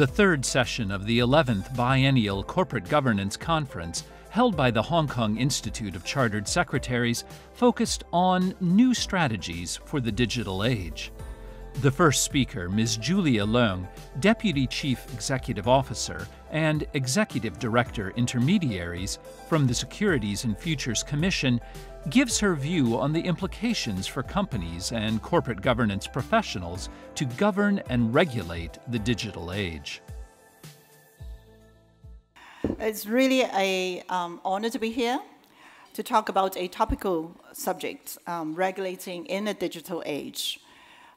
The third session of the 11th Biennial Corporate Governance Conference, held by the Hong Kong Institute of Chartered Secretaries, focused on new strategies for the digital age. The first speaker, Ms. Julia Leung, Deputy Chief Executive Officer and Executive Director Intermediaries from the Securities and Futures Commission, gives her view on the implications for companies and corporate governance professionals to govern and regulate the digital age. It's really an honor to be here to talk about a topical subject, regulating in a digital age.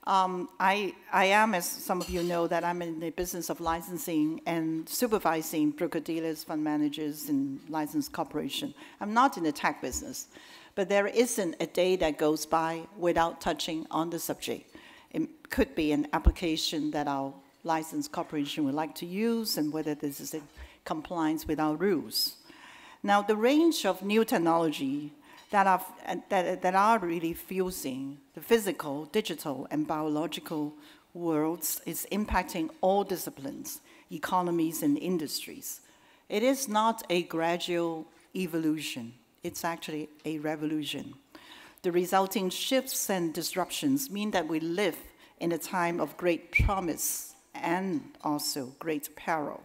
I am, as some of you know, that I'm in the business of licensing and supervising broker-dealers, fund managers, and licensed corporation. I'm not in the tech business, but there isn't a day that goes by without touching on the subject. It could be an application that our licensed corporation would like to use and whether this is in compliance with our rules. Now, the range of new technology that are really fusing the physical, digital, and biological worlds is impacting all disciplines, economies, and industries. It is not a gradual evolution. It's actually a revolution. The resulting shifts and disruptions mean that we live in a time of great promise and also great peril.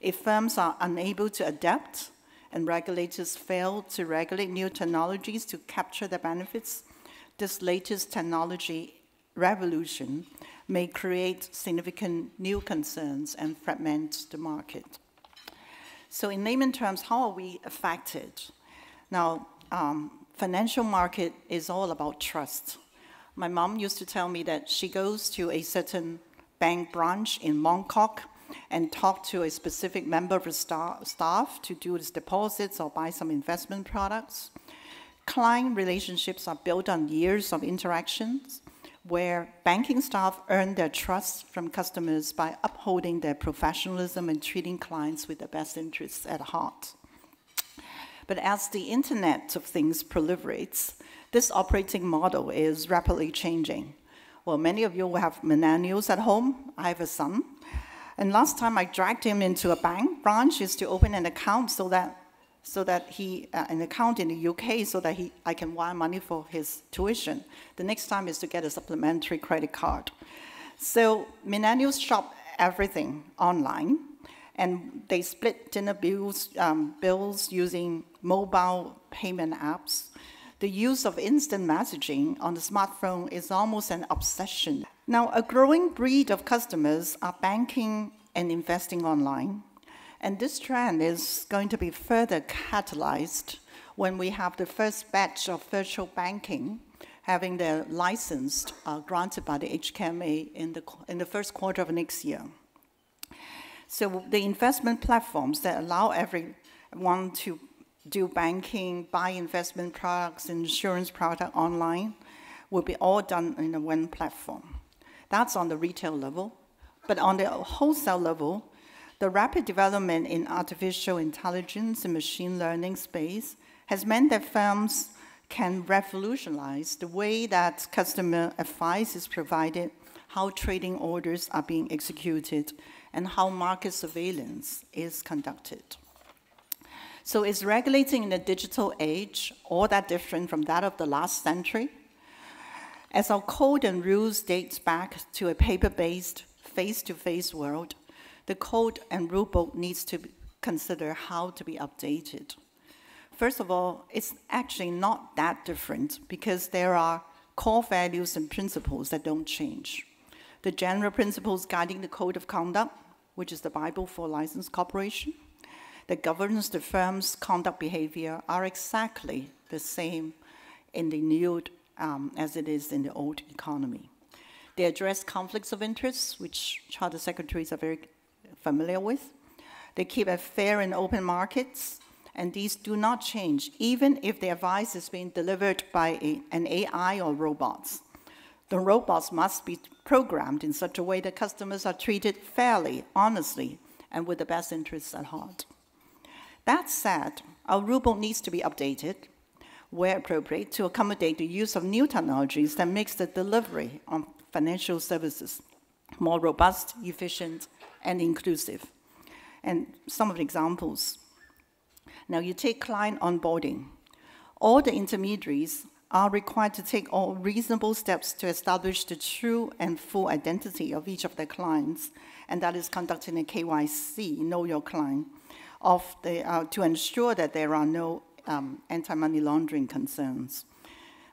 If firms are unable to adapt, and regulators fail to regulate new technologies to capture the benefits, this latest technology revolution may create significant new concerns and fragment the market. So in layman's terms, how are we affected? Now, financial market is all about trust. My mom used to tell me that she goes to a certain bank branch in Mongkok and talk to a specific member of the staff to do his deposits or buy some investment products. Client relationships are built on years of interactions where banking staff earn their trust from customers by upholding their professionalism and treating clients with their best interests at heart. But as the Internet of Things proliferates, this operating model is rapidly changing. Well, many of you will have millennials at home. I have a son. And last time I dragged him into a bank branch is to open an account an account in the UK so that I can wire money for his tuition. The next time is to get a supplementary credit card. So millennials shop everything online, and they split dinner bills, using mobile payment apps. The use of instant messaging on the smartphone is almost an obsession. Now, a growing breed of customers are banking and investing online, and this trend is going to be further catalyzed when we have the first batch of virtual banking having their license granted by the HKMA in the first quarter of next year. So the investment platforms that allow everyone to do banking, buy investment products, insurance products online, will be all done in one platform. That's on the retail level. But on the wholesale level, the rapid development in artificial intelligence and machine learning space has meant that firms can revolutionize the way that customer advice is provided, how trading orders are being executed, and how market surveillance is conducted. So is regulating in the digital age all that different from that of the last century? As our code and rules dates back to a paper-based, face-to-face world, the code and rulebook needs to consider how to be updated. First of all, it's actually not that different because there are core values and principles that don't change. The general principles guiding the code of conduct, which is the Bible for licensed corporation, that governs the firm's conduct behavior are exactly the same in the new as it is in the old economy. They address conflicts of interest, which charter secretaries are very familiar with. They keep a fair and open markets, and these do not change, even if the advice is being delivered by an AI or robots. The robots must be programmed in such a way that customers are treated fairly, honestly, and with the best interests at heart. That said, our rulebook needs to be updated where appropriate, to accommodate the use of new technologies that makes the delivery of financial services more robust, efficient, and inclusive. And some of the examples. Now you take client onboarding. All the intermediaries are required to take all reasonable steps to establish the true and full identity of each of their clients, and that is conducting a KYC, know your client, of the, to ensure that there are no anti-money laundering concerns.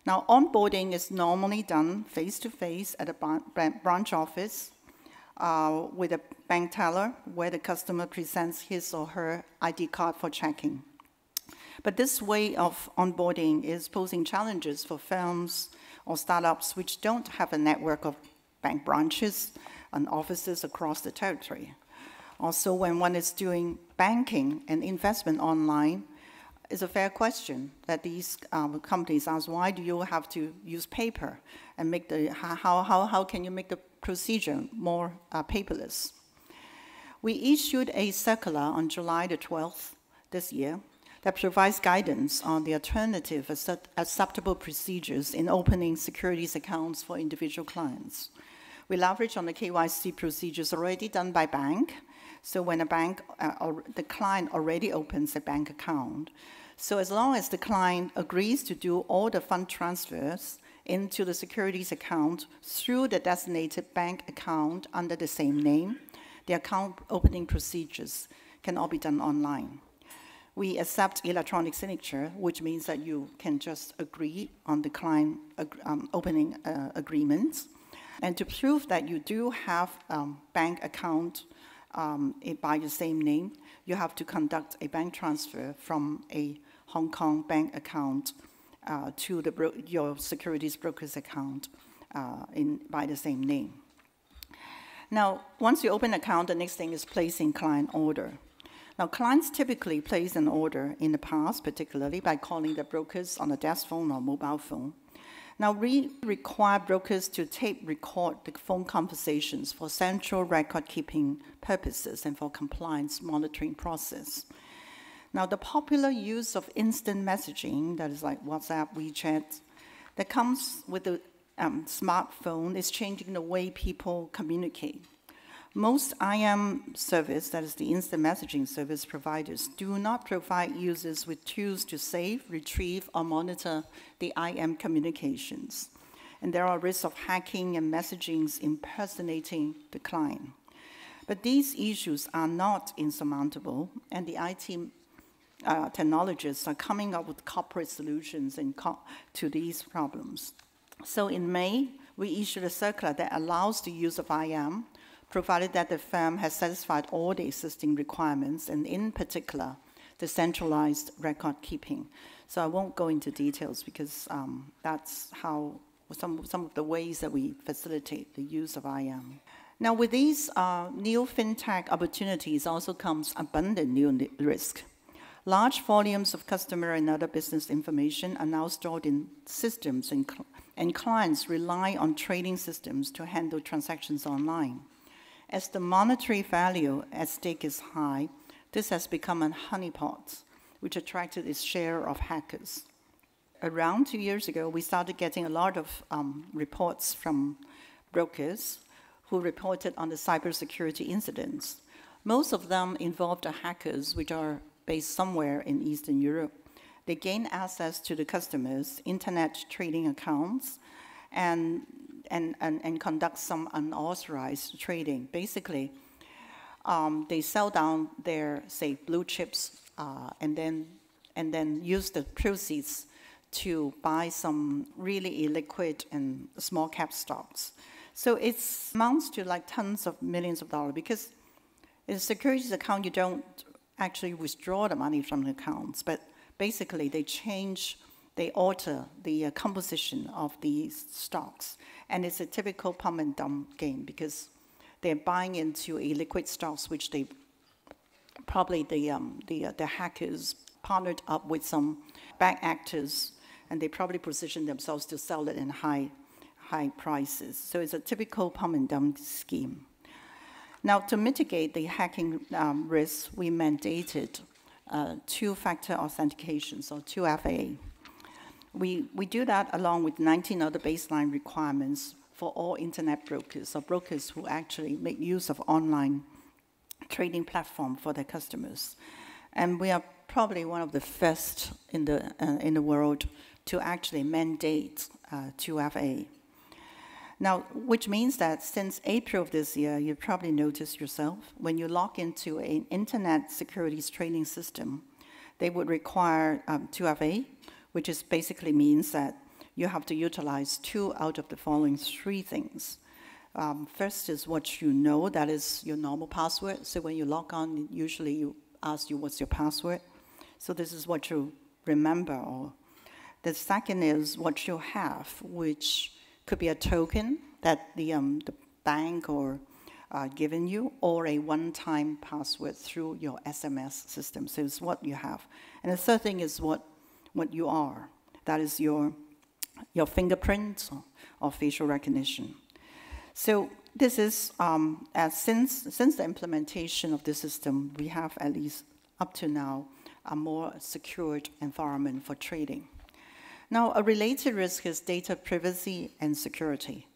Now, onboarding is normally done face-to-face at a branch office with a bank teller, where the customer presents his or her ID card for checking. But this way of onboarding is posing challenges for firms or startups which don't have a network of bank branches and offices across the territory. Also, when one is doing banking and investment online, it's a fair question that these companies ask, why do you have to use paper and make the, how can you make the procedure more paperless? We issued a circular on July the 12th this year that provides guidance on the alternative acceptable procedures in opening securities accounts for individual clients. We leverage on the KYC procedures already done by bank, so when a bank or the client already opens a bank account. So as long as the client agrees to do all the fund transfers into the securities account through the designated bank account under the same name, the account opening procedures can all be done online. We accept electronic signature, which means that you can just agree on the client opening agreements. And to prove that you do have a bank account by your same name, you have to conduct a bank transfer from a Hong Kong bank account to the your securities broker's account by the same name. Now, once you open an account, the next thing is placing client order. Now, clients typically place an order in the past, particularly by calling the brokers on a desk phone or mobile phone. Now, we require brokers to tape record the phone conversations for central record-keeping purposes and for compliance monitoring process. Now, the popular use of instant messaging, that is like WhatsApp, WeChat, that comes with the smartphone is changing the way people communicate. Most IM service, that is the instant messaging service providers, do not provide users with tools to save, retrieve, or monitor the IM communications. And there are risks of hacking and messaging impersonating the client. But these issues are not insurmountable, and the IT technologists are coming up with corporate solutions to these problems. So in May, we issued a circular that allows the use of IM, provided that the firm has satisfied all the existing requirements, and in particular, the centralized record keeping. So I won't go into details because that's how some of the ways that we facilitate the use of IM. Now, with these new fintech opportunities also comes abundant new risk. Large volumes of customer and other business information are now stored in systems, and clients rely on trading systems to handle transactions online. As the monetary value at stake is high, this has become a honeypot, which attracted its share of hackers. Around 2 years ago, we started getting a lot of reports from brokers who reported on the cybersecurity incidents. Most of them involved hackers, which are based somewhere in Eastern Europe. They gained access to the customers' internet trading accounts and conduct some unauthorized trading. Basically, they sell down their, say, blue chips and then use the proceeds to buy some really illiquid and small cap stocks. So it amounts to like tons of millions of dollars, because in a securities account, you don't actually withdraw the money from the accounts, but basically they change, they alter the composition of these stocks. And it's a typical pump and dump game, because they're buying into illiquid stocks, which they probably the hackers partnered up with some bad actors, and they probably position themselves to sell it in high prices. So it's a typical pump and dump scheme. Now, to mitigate the hacking risks, we mandated two-factor authentication, so 2FA. We do that along with 19 other baseline requirements for all internet brokers, or brokers who actually make use of online trading platform for their customers. And we are probably one of the first in the world to actually mandate 2FA. Now, which means that since April of this year, you probably noticed yourself, when you log into an internet securities trading system, they would require 2FA, which is basically means that you have to utilize 2 out of the following 3 things. First is what you know, that is your normal password. So when you log on, usually you ask you what's your password. So this is what you remember. Or the second is what you have, which could be a token that the bank or given you, or a one-time password through your SMS system. So it's what you have. And the third thing is what you are. That is your fingerprint or facial recognition. So this is, since the implementation of this system, we have at least up to now a more secured environment for trading. Now, a related risk is data privacy and security.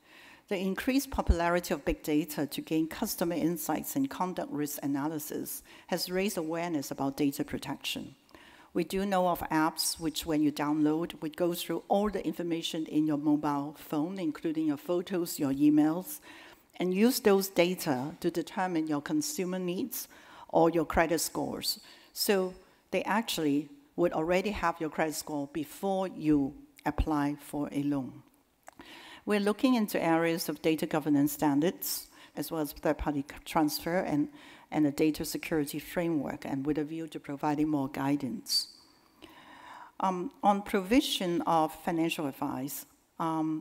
The increased popularity of big data to gain customer insights and conduct risk analysis has raised awareness about data protection. We do know of apps which, when you download, would go through all the information in your mobile phone, including your photos, your emails, and use those data to determine your consumer needs or your credit scores. So they actually would already have your credit score before you apply for a loan. We're looking into areas of data governance standards, as well as third-party transfer and a data security framework, and with a view to providing more guidance. On provision of financial advice,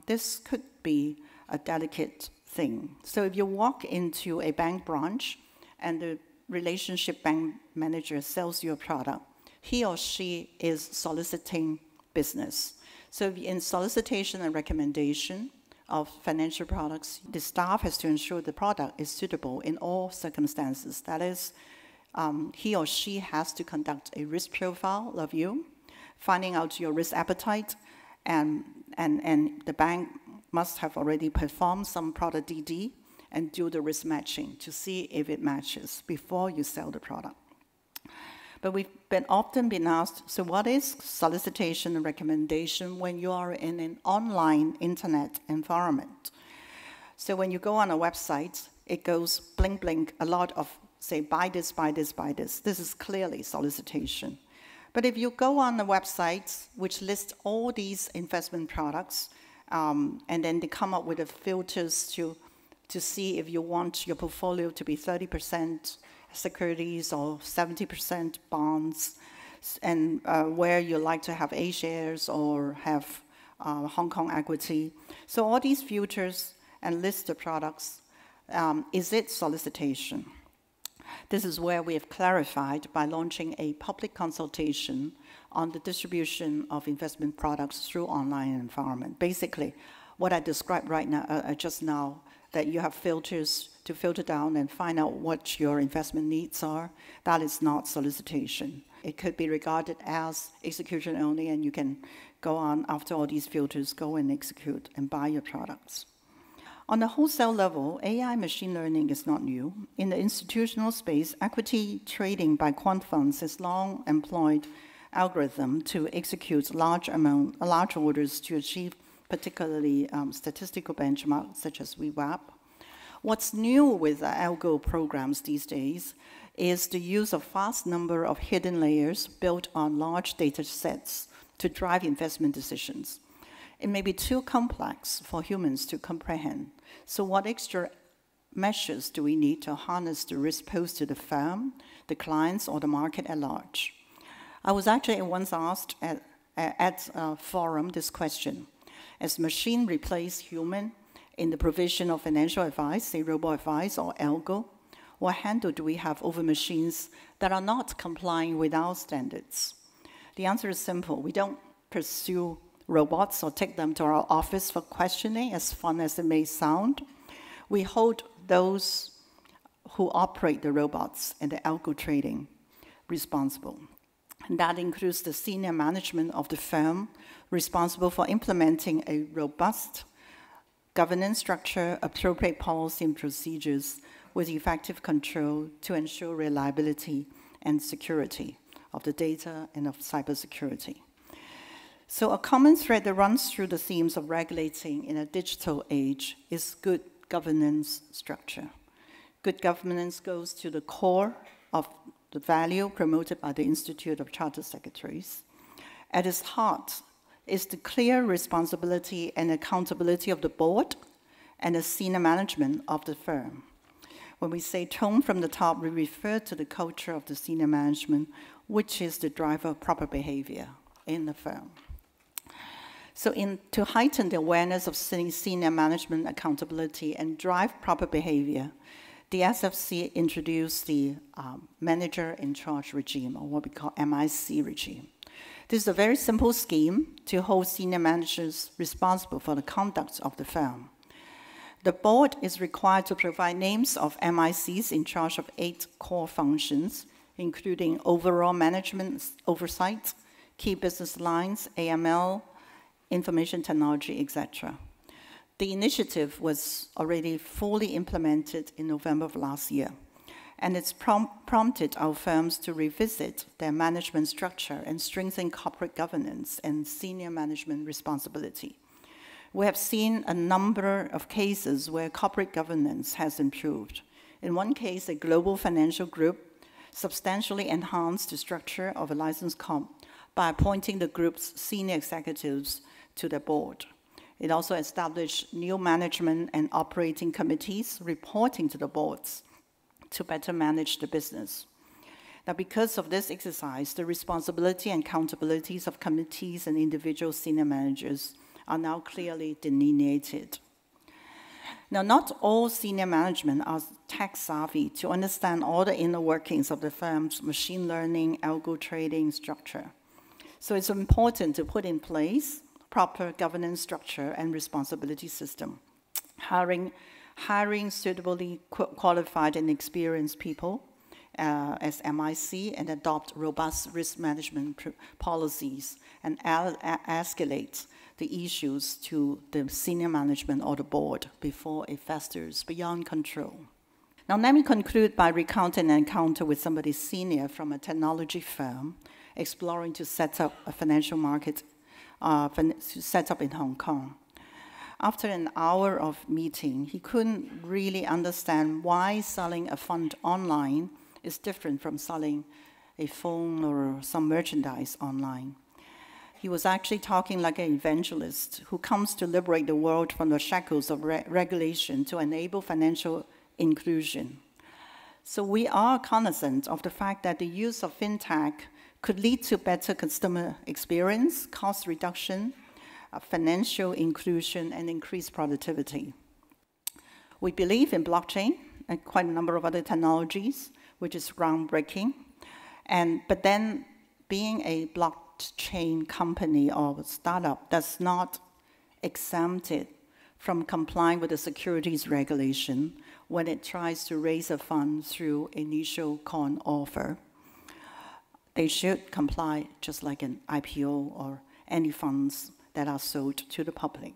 this could be a delicate thing. So if you walk into a bank branch and the relationship bank manager sells you a product, he or she is soliciting business. So in solicitation and recommendation of financial products, the staff has to ensure the product is suitable in all circumstances. That is, he or she has to conduct a risk profile of you, finding out your risk appetite, and the bank must have already performed some product DD and do the risk matching to see if it matches before you sell the product. But we've often been asked, so what is solicitation and recommendation when you are in an online internet environment? So when you go on a website, it goes blink, blink, a lot of, say, buy this, buy this, buy this. This is clearly solicitation. But if you go on a website which lists all these investment products, and then they come up with the filters to see if you want your portfolio to be 30% securities or 70% bonds, and where you like to have A shares or have Hong Kong equity. So all these filters and list of products, is it solicitation? This is where we have clarified by launching a public consultation on the distribution of investment products through online environment. Basically, what I described right now, just now, that you have filters to filter down and find out what your investment needs are, that is not solicitation. It could be regarded as execution only, and you can go on after all these filters, go and execute and buy your products. On the wholesale level, AI machine learning is not new. In the institutional space, equity trading by quant funds has long employed algorithm to execute large orders to achieve particularly statistical benchmarks such as VWAP. What's new with algo programs these days is the use of vast number of hidden layers built on large data sets to drive investment decisions. It may be too complex for humans to comprehend. So what extra measures do we need to harness the risk posed to the firm, the clients, or the market at large? I was actually once asked at a forum this question. As machine replace human in the provision of financial advice, say robo-advice or algo, what handle do we have over machines that are not complying with our standards? The answer is simple. We don't pursue robots or take them to our office for questioning, as fun as it may sound. We hold those who operate the robots and the algo trading responsible. And that includes the senior management of the firm responsible for implementing a robust governance structure, appropriate policy and procedures with effective control to ensure reliability and security of the data and of cybersecurity. So a common thread that runs through the themes of regulating in a digital age is good governance structure. Good governance goes to the core of the value promoted by the Institute of Chartered Secretaries. At its heart is the clear responsibility and accountability of the board and the senior management of the firm. When we say tone from the top, we refer to the culture of the senior management, which is the driver of proper behavior in the firm. So to heighten the awareness of senior management accountability and drive proper behavior, the SFC introduced the manager in charge regime, or what we call MIC regime. This is a very simple scheme to hold senior managers responsible for the conduct of the firm. The board is required to provide names of MICs in charge of 8 core functions, including overall management oversight, key business lines, AML, information technology, etc. The initiative was already fully implemented in November of last year, and it's prompted our firms to revisit their management structure and strengthen corporate governance and senior management responsibility. We have seen a number of cases where corporate governance has improved. In one case, a global financial group substantially enhanced the structure of a licensed comp by appointing the group's senior executives to their board. It also established new management and operating committees reporting to the boards to better manage the business. Now, because of this exercise, the responsibility and accountabilities of committees and individual senior managers are now clearly delineated. Now, not all senior management are tech-savvy to understand all the inner workings of the firm's machine learning, algo trading structure. So it's important to put in place proper governance structure and responsibility system, hiring suitably qualified and experienced people as MIC, and adopt robust risk management policies and escalate the issues to the senior management or the board before it festers beyond control. Now let me conclude by recounting an encounter with somebody senior from a technology firm exploring to set up a financial market set up in Hong Kong. After an hour of meeting, he couldn't really understand why selling a fund online is different from selling a phone or some merchandise online. He was actually talking like an evangelist who comes to liberate the world from the shackles of regulation to enable financial inclusion. So we are cognizant of the fact that the use of FinTech could lead to better customer experience, cost reduction, financial inclusion, and increased productivity. We believe in blockchain and quite a number of other technologies, which is groundbreaking. But then being a blockchain company or startup does not exempt it from complying with the securities regulation when it tries to raise a fund through initial coin offer. They should comply just like an IPO or any funds that are sold to the public.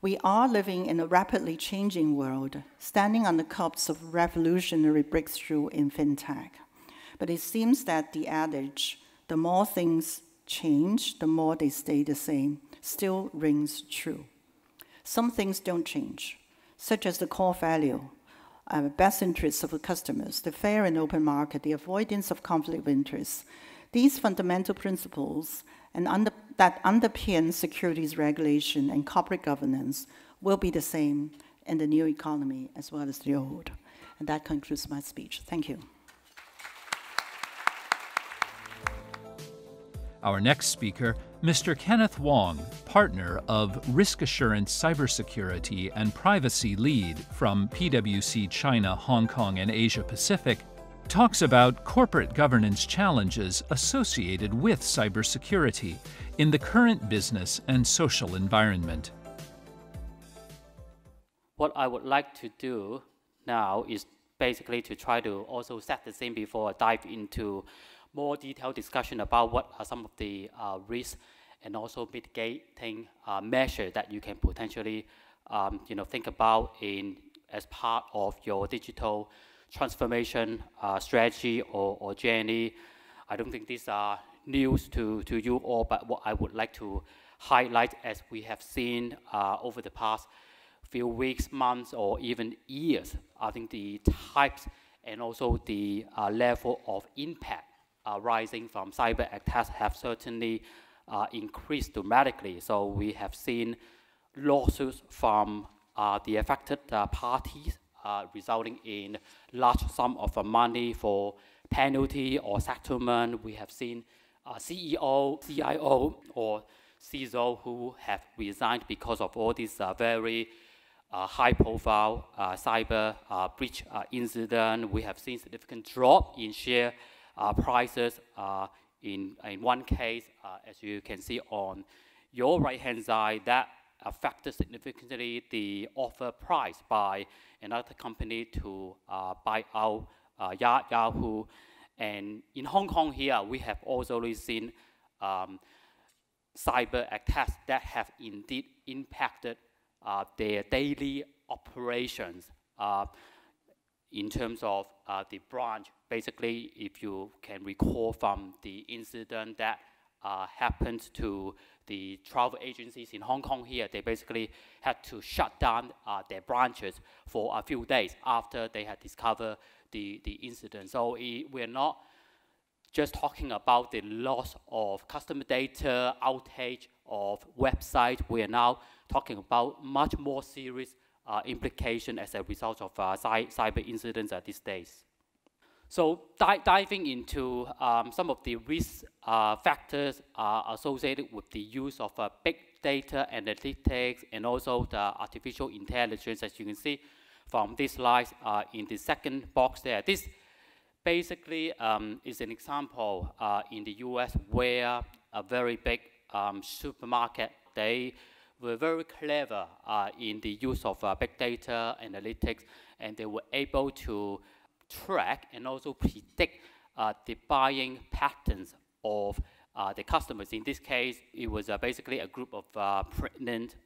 We are living in a rapidly changing world, standing on the cusp of revolutionary breakthrough in FinTech. But it seems that the adage, the more things change, the more they stay the same, still rings true. Some things don't change, such as the core value, best interests of the customers, the fair and open market, the avoidance of conflict of interest. These fundamental principles that underpin securities regulation and corporate governance will be the same in the new economy as well as the old. And that concludes my speech. Thank you. Our next speaker, Mr. Kenneth Wong, partner of Risk Assurance Cybersecurity and Privacy Lead from PwC China, Hong Kong, and Asia Pacific, talks about corporate governance challenges associated with cybersecurity in the current business and social environment. What I would like to do now is basically to try to also set the scene before I dive into more detailed discussion about what are some of the risks and also mitigating measures that you can potentially think about in as part of your digital transformation strategy or journey. I don't think these are news to you all, but what I would like to highlight, as we have seen over the past few weeks, months, or even years, I think the types and also the level of impact rising from cyber attacks have certainly increased dramatically. So we have seen lawsuits from the affected parties resulting in large sum of money for penalty or settlement. We have seen CEO, CIO, or CISO who have resigned because of all these very high-profile cyber breach incident. We have seen significant drop in share prices. In one case, as you can see on your right-hand side, that affected significantly the offer price by another company to buy out Yahoo. And in Hong Kong here, we have also seen cyber attacks that have indeed impacted their daily operations in terms of the branch. Basically, if you can recall from the incident that happened to the travel agencies in Hong Kong here, they basically had to shut down their branches for a few days after they had discovered the incident. So we're not just talking about the loss of customer data, outage of website. We are now talking about much more serious implication as a result of cyber incidents at these days. So diving into some of the risk factors associated with the use of big data analytics and also the artificial intelligence, as you can see from these slides in the second box there. This basically is an example in the US where a very big supermarket, they were very clever in the use of big data analytics, and they were able to track and also predict the buying patterns of the customers. In this case, it was basically a group of pregnant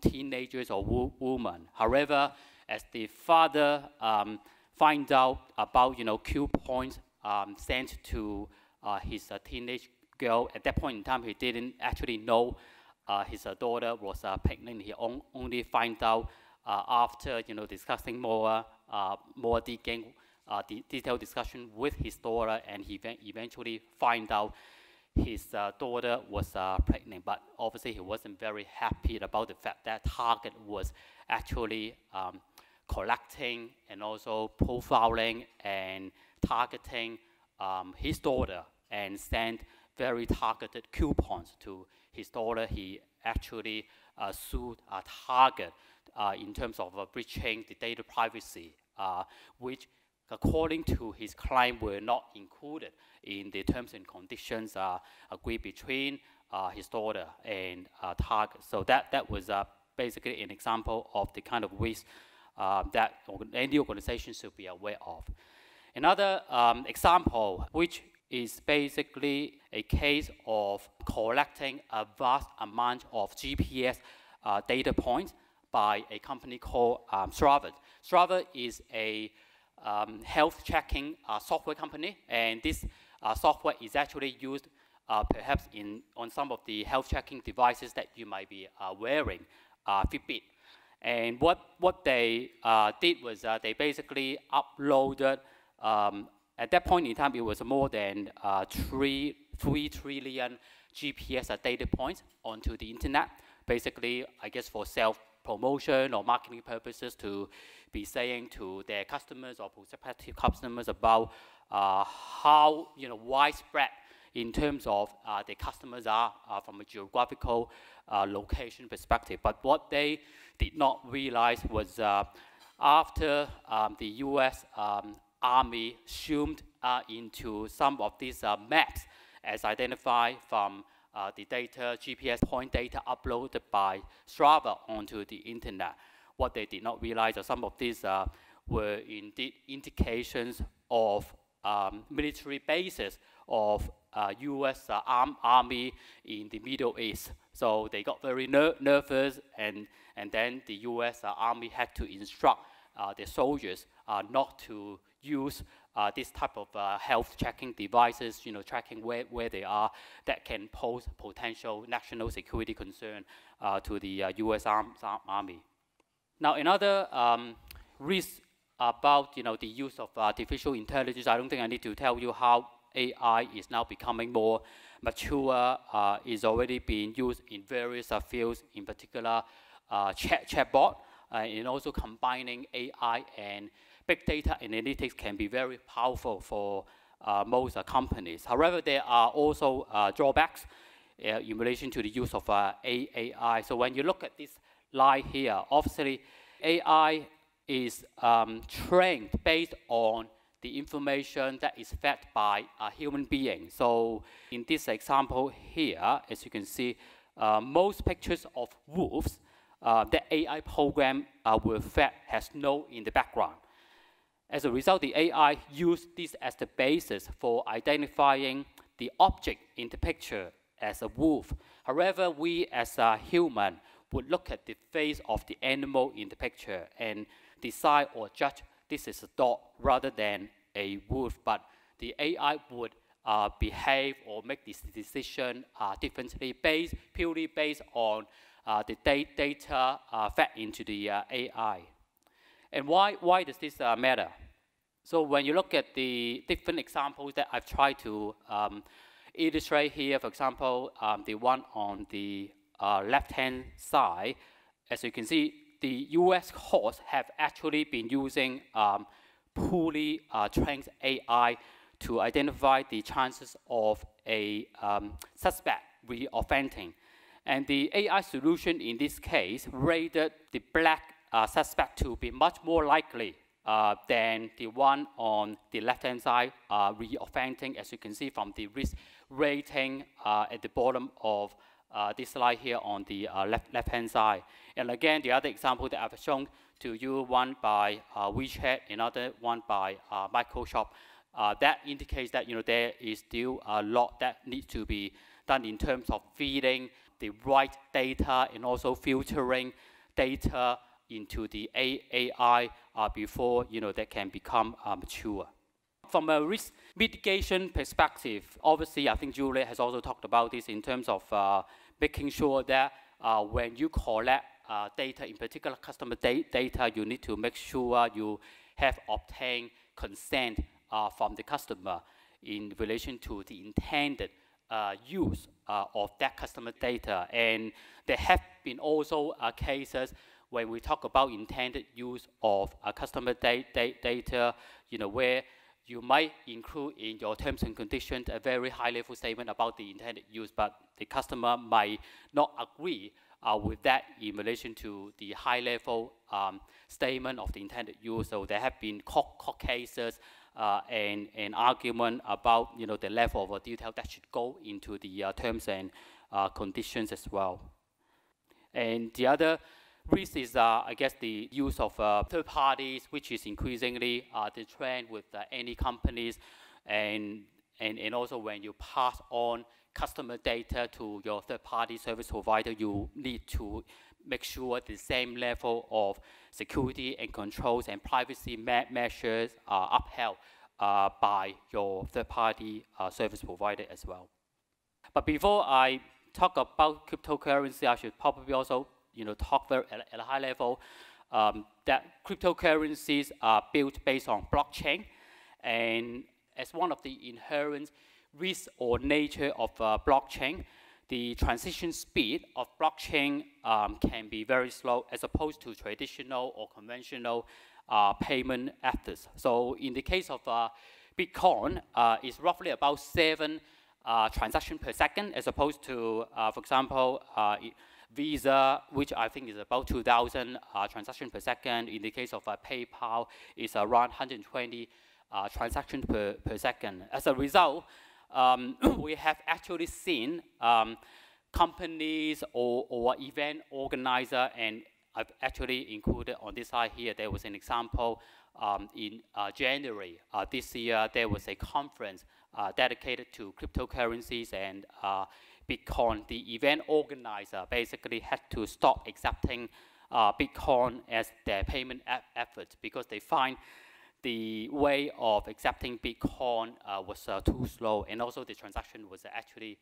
teenagers or women. However, as the father find out about coupons sent to his teenage girl, at that point in time, he didn't actually know his daughter was pregnant. He only find out after discussing more detailed discussion with his daughter, and he eventually find out his daughter was pregnant. But obviously he wasn't very happy about the fact that target was actually collecting and also profiling and targeting his daughter and sent very targeted coupons to his daughter. He actually sued Target in terms of breaching the data privacy, which according to his claim were not included in the terms and conditions agreed between his daughter and Target. So that was basically an example of the kind of risk that any organization should be aware of. Another example, which is basically a case of collecting a vast amount of GPS data points by a company called Strava. Strava is a health checking software company, and this software is actually used perhaps on some of the health checking devices that you might be wearing, Fitbit. And what they did was they basically uploaded, at that point in time, it was more than 3 trillion GPS data points onto the internet, basically, I guess, for self-promotion or marketing purposes, to be saying to their customers or prospective customers about how widespread in terms of the customers are from a geographical location perspective. But what they did not realize was after the US Army zoomed into some of these maps as identified from the data, GPS point data uploaded by Strava onto the internet. What they did not realize is some of these were indeed indications of military bases of US Army in the Middle East. So they got very nervous, and then the US Army had to instruct the soldiers not to use this type of health checking devices, tracking where they are, that can pose potential national security concern to the U.S. Army. Now, another risk about the use of artificial intelligence, I don't think I need to tell you how AI is now becoming more mature, is already being used in various fields, in particular chatbot, and also combining AI and big data analytics can be very powerful for most companies. However, there are also drawbacks in relation to the use of AI. So when you look at this line here, obviously AI is trained based on the information that is fed by a human being. So in this example here, as you can see, most pictures of wolves that AI program were fed has no in the background. As a result, the AI used this as the basis for identifying the object in the picture as a wolf. However, we as a human would look at the face of the animal in the picture and decide or judge this is a dog rather than a wolf, but the AI would behave or make this decision differently, purely based on the data fed into the AI. And why does this matter? So when you look at the different examples that I've tried to illustrate here, for example, the one on the left-hand side, as you can see, the US courts have actually been using poorly trained AI to identify the chances of a suspect re-offending. And the AI solution in this case rated the black suspect to be much more likely than the one on the left-hand side re-offending, as you can see from the risk rating at the bottom of this slide here on the left-hand side. And again, the other example that I've shown to you, one by WeChat, another one by Microsoft, that indicates that there is still a lot that needs to be done in terms of feeding the right data and also filtering data into the AI before that can become mature. From a risk mitigation perspective, obviously I think Julia has also talked about this in terms of making sure that when you collect data, in particular customer data, you need to make sure you have obtained consent from the customer in relation to the intended use of that customer data. And there have been also cases when we talk about intended use of customer data, where you might include in your terms and conditions a very high-level statement about the intended use, but the customer might not agree with that in relation to the high-level statement of the intended use. So there have been court cases and argument about the level of detail that should go into the terms and conditions as well. And the other risk is, I guess, the use of third parties, which is increasingly the trend with any companies, and also when you pass on customer data to your third-party service provider, you need to make sure the same level of security and controls and privacy measures are upheld by your third-party service provider as well. But before I talk about cryptocurrency, I should probably also talk at a high level that cryptocurrencies are built based on blockchain, and as one of the inherent risks or nature of blockchain, the transition speed of blockchain can be very slow as opposed to traditional or conventional payment methods. So in the case of Bitcoin, it's roughly about 7 transactions per second as opposed to, for example, Visa, which I think is about 2,000 transactions per second. In the case of PayPal, it's around 120 transactions per second. As a result, we have actually seen companies or event organizer, and I've actually included on this slide here, there was an example in January this year, there was a conference dedicated to cryptocurrencies and Bitcoin. The event organizer basically had to stop accepting Bitcoin as their payment effort because they find the way of accepting Bitcoin was too slow, and also the transaction was actually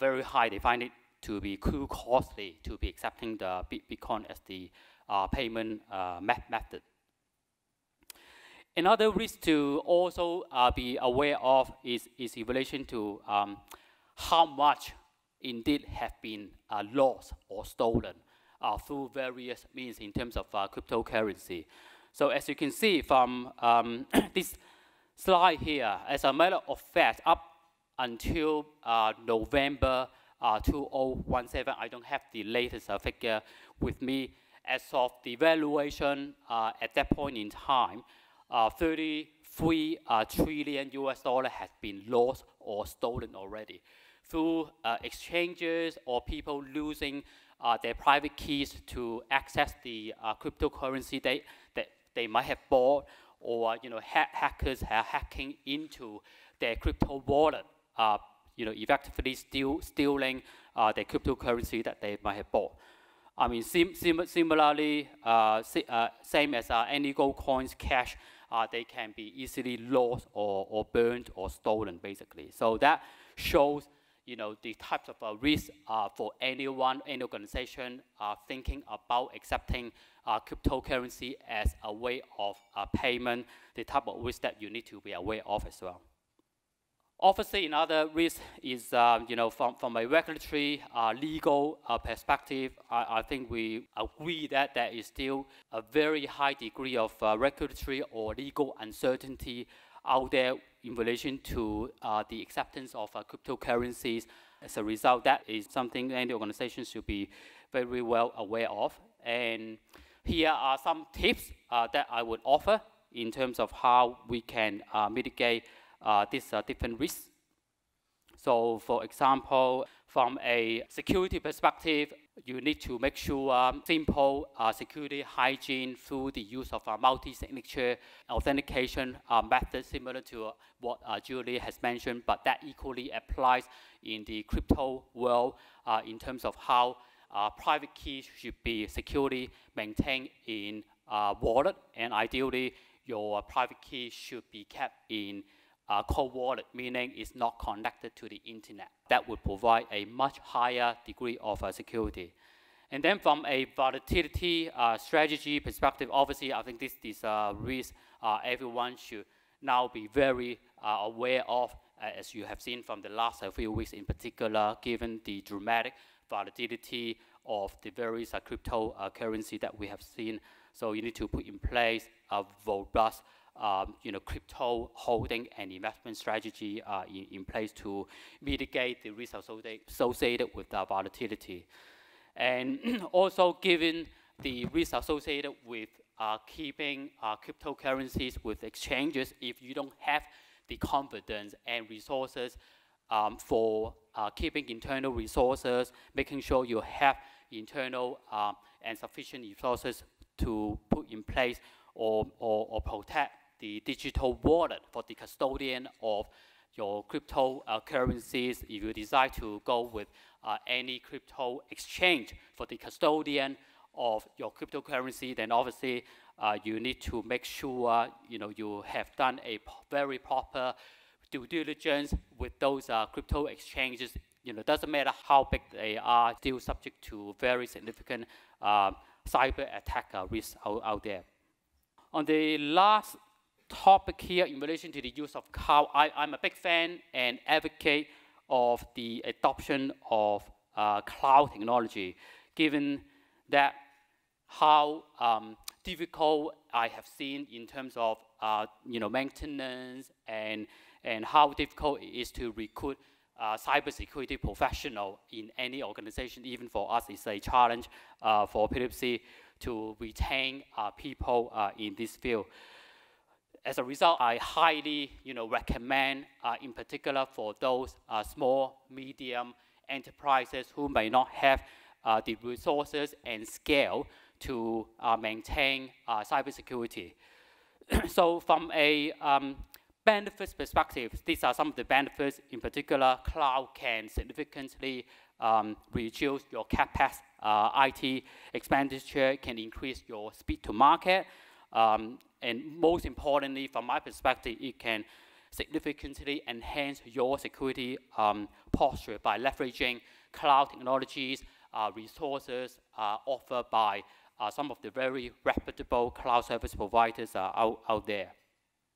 very high. They find it to be too costly to be accepting the Bitcoin as the payment method. Another risk to also be aware of is in relation to how much indeed have been lost or stolen through various means in terms of cryptocurrency. So as you can see from this slide here, as a matter of fact, up until November 2017, I don't have the latest figure with me. As of the valuation at that point in time, 33 trillion US dollar has been lost or stolen already through exchanges or people losing their private keys to access the cryptocurrency that they might have bought, or hackers are hacking into their crypto wallet, effectively stealing the cryptocurrency that they might have bought. I mean, similarly, same as any gold coins, cash, they can be easily lost or burned or stolen, basically. So that shows, the types of risks for anyone, any organization thinking about accepting cryptocurrency as a way of payment, the type of risk that you need to be aware of as well. Obviously, another risk is, from a regulatory, legal perspective, I think we agree that there is still a very high degree of regulatory or legal uncertainty out there in relation to the acceptance of cryptocurrencies. As a result, that is something any organization should be very well aware of. And here are some tips that I would offer in terms of how we can mitigate these different risks. So for example, from a security perspective, you need to make sure simple security hygiene through the use of multi-signature authentication methods, similar to what Julie has mentioned, but that equally applies in the crypto world in terms of how private keys should be securely maintained in wallet, and ideally your private key should be kept in cold wallet, meaning it's not connected to the internet. That would provide a much higher degree of security. And then from a volatility strategy perspective, obviously I think this risk everyone should now be very aware of, as you have seen from the last few weeks in particular, given the dramatic volatility of the various cryptocurrency that we have seen. So you need to put in place a robust crypto holding and investment strategy in place to mitigate the risk associated with the volatility. And also, given the risk associated with keeping cryptocurrencies with exchanges, if you don't have the confidence and resources for keeping internal resources, making sure you have internal and sufficient resources to put in place or protect the digital wallet for the custodian of your crypto currencies. If you decide to go with any crypto exchange for the custodian of your cryptocurrency, then obviously you need to make sure you have done a very proper due diligence with those crypto exchanges. Doesn't matter how big they are, still subject to very significant cyber attack risks out there. On the last topic here, in relation to the use of cloud, I'm a big fan and advocate of the adoption of cloud technology, given that how difficult I have seen in terms of maintenance and how difficult it is to recruit cybersecurity professional in any organization. Even for us, it's a challenge for PwC to retain people in this field. As a result, I highly recommend, in particular for those small, medium enterprises who may not have the resources and scale to maintain cybersecurity. So from a benefits perspective, these are some of the benefits. In particular, cloud can significantly reduce your CapEx IT expenditure can increase your speed to market. And most importantly, from my perspective, it can significantly enhance your security posture by leveraging cloud technologies, resources offered by some of the very reputable cloud service providers out there.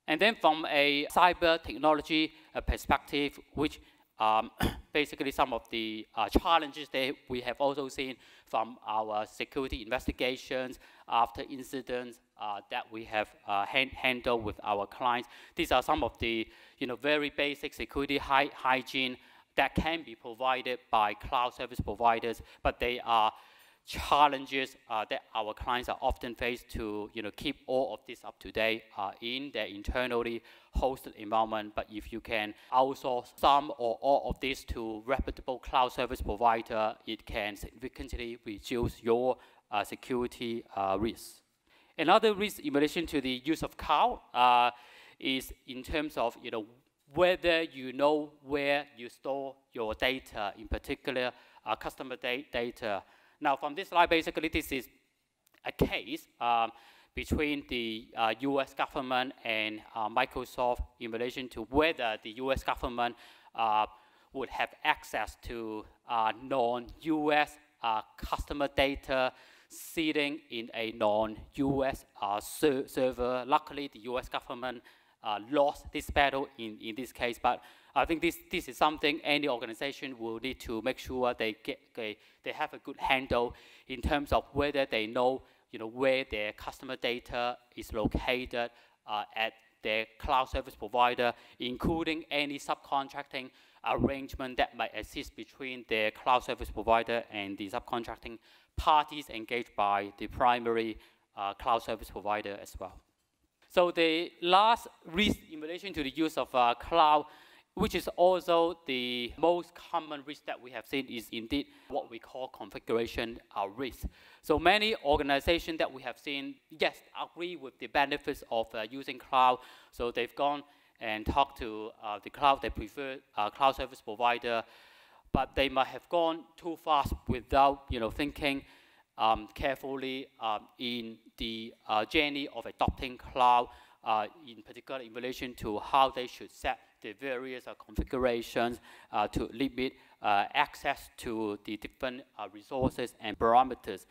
And then from a cyber technology perspective, which basically some of the challenges that we have also seen from our security investigations after incidents that we have handled with our clients. These are some of the very basic security hygiene that can be provided by cloud service providers, but they are challenges that our clients are often faced to keep all of this up to date in their internally hosted environment. But if you can outsource some or all of this to reputable cloud service provider, it can significantly reduce your security risks. Another risk in relation to the use of cloud is in terms of whether you know where you store your data, in particular customer data. Now, from this slide, basically, this is a case between the U.S. government and Microsoft in relation to whether the U.S. government would have access to non-U.S. Customer data sitting in a non-U.S. server. Luckily, the U.S. government lost this battle in this case, but I think this is something any organization will need to make sure they have a good handle in terms of whether they know where their customer data is located at their cloud service provider, including any subcontracting arrangement that might exist between their cloud service provider and the subcontracting parties engaged by the primary cloud service provider as well. So the last risk in relation to the use of cloud, which is also the most common risk that we have seen, is indeed what we call configuration risk. So many organizations that we have seen, yes, agree with the benefits of using cloud. So they've gone and talked to the cloud, they prefer cloud service provider, but they might have gone too fast without thinking carefully in the journey of adopting cloud, in particular in relation to how they should set the various configurations to limit access to the different resources and parameters.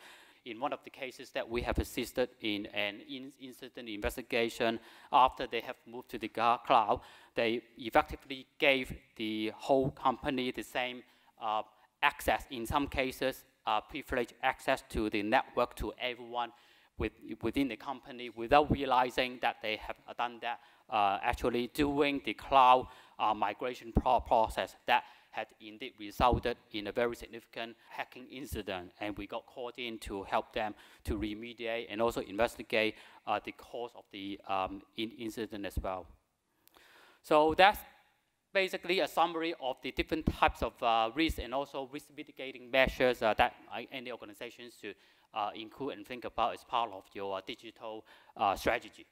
In one of the cases that we have assisted in an incident investigation, after they have moved to the cloud, they effectively gave the whole company the same access, in some cases privileged access to the network, to everyone within the company, without realizing that they have done that. Actually doing the cloud migration process that had indeed resulted in a very significant hacking incident, and we got called in to help them to remediate and also investigate the cause of the incident as well. So that's basically a summary of the different types of risks and also risk mitigating measures that any organization should include and think about as part of your digital strategy.